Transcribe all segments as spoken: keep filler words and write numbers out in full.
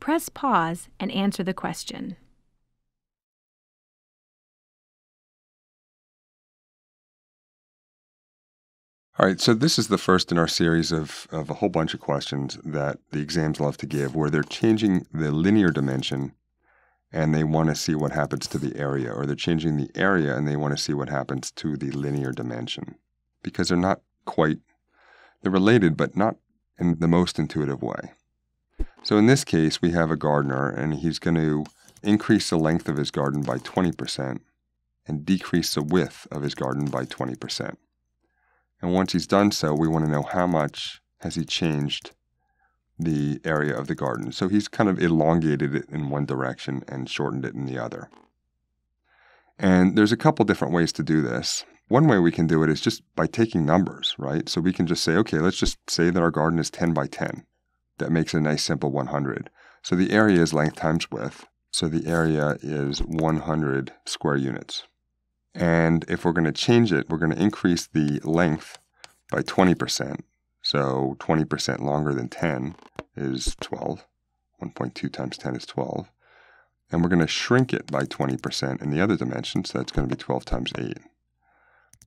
Press pause and answer the question. All right, so this is the first in our series of, of a whole bunch of questions that the exams love to give, where they're changing the linear dimension and they want to see what happens to the area, or they're changing the area and they want to see what happens to the linear dimension, because they're not quite, they're related, but not in the most intuitive way. So in this case, we have a gardener, and he's going to increase the length of his garden by twenty percent and decrease the width of his garden by twenty percent. And once he's done so, we want to know how much has he changed the area of the garden. So he's kind of elongated it in one direction and shortened it in the other. And there's a couple different ways to do this. One way we can do it is just by taking numbers, right? So we can just say, okay, let's just say that our garden is ten by ten. That makes a nice simple one hundred. So the area is length times width. So the area is one hundred square units. And if we're going to change it, we're going to increase the length by twenty percent. So twenty percent longer than ten is twelve. one point two times ten is twelve. And we're going to shrink it by twenty percent in the other dimension. So that's going to be twelve times eight.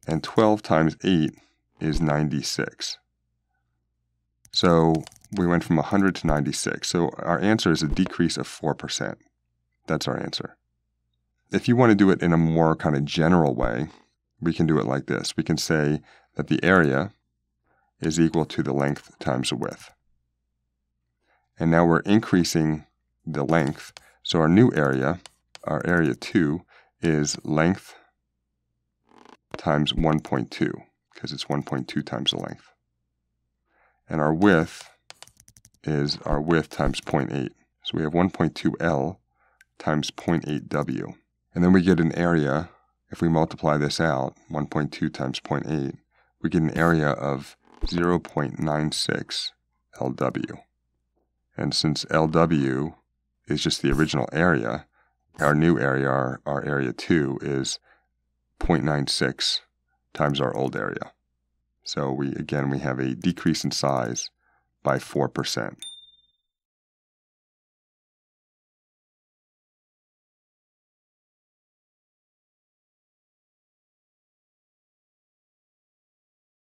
And twelve times eight is ninety-six. So we went from one hundred to ninety-six. So our answer is a decrease of four percent. That's our answer. If you want to do it in a more kind of general way, we can do it like this. We can say that the area is equal to the length times the width. And now we're increasing the length. So our new area, our area two, is length times one point two, because it's one point two times the length. And our width is our width times zero point eight. So we have one point two L times zero point eight W. And then we get an area, if we multiply this out, one point two times zero point eight, we get an area of zero point nine six L W. And since L W is just the original area, our new area, our, our area two, is zero point nine six times our old area. So we, again, we have a decrease in size by four percent.